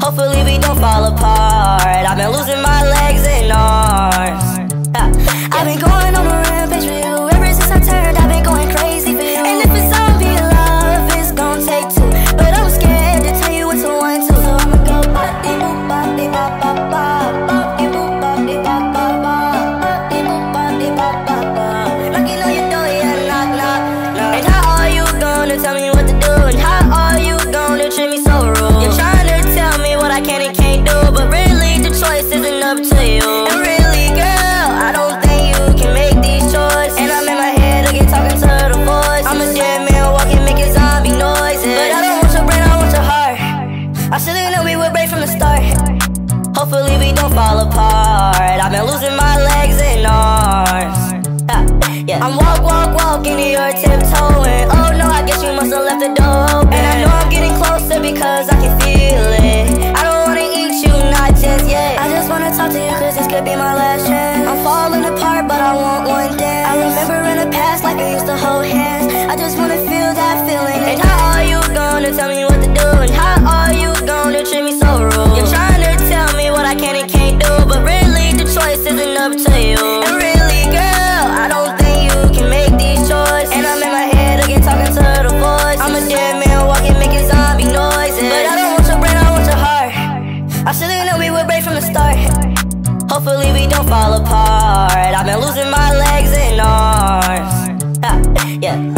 Hopefully we don't fall apart. I've been losing my legs and arms. I've been going on a rampage with you. Ever since I turned, I've been going crazy for you. And if it's all be love, it's gon' take two. But I'm scared to tell you what's a one, two. So I'ma go body boop, body bop, bop, bop. Body boop, body bop, bop, bop. Body boop, body bop, bop, bop. Knocking on your door, yeah, knock, knock, knock. And how are you gonna tell me what to do? And how are you gonna treat me so rude? You're trying to I can and can't do, but really the choice isn't up to you. And really, girl, I don't think you can make these choices. And I'm in my head again talking to the voice. I'm a dead man walking, making zombie noises. But I don't want your brain, I want your heart. I should've known we would break from the start. Hopefully we don't fall apart. I've been losing my legs and arms. Yeah. I'm walk, walk, walking to your tiptoeing. Oh no, I guess you must've left the door open. And I know I'm getting closer because I can feel it. Be my last chance. I'm falling apart, but I want one dance. I remember in the past like I used to hold hands. I just wanna feel that feeling. And how are you gonna tell me what to do? And how are you gonna treat me so rude? You're trying to tell me what I can and can't do, but really the choice isn't up to you. And really, girl, I don't think you can make these choices. And I'm in my head again talking to the voice. I'm a dead man walking, making zombie noises. But I don't want your brain, I want your heart. I should've known we would break from the start. Hopefully we don't fall apart. I've been losing my legs and arms. Yeah.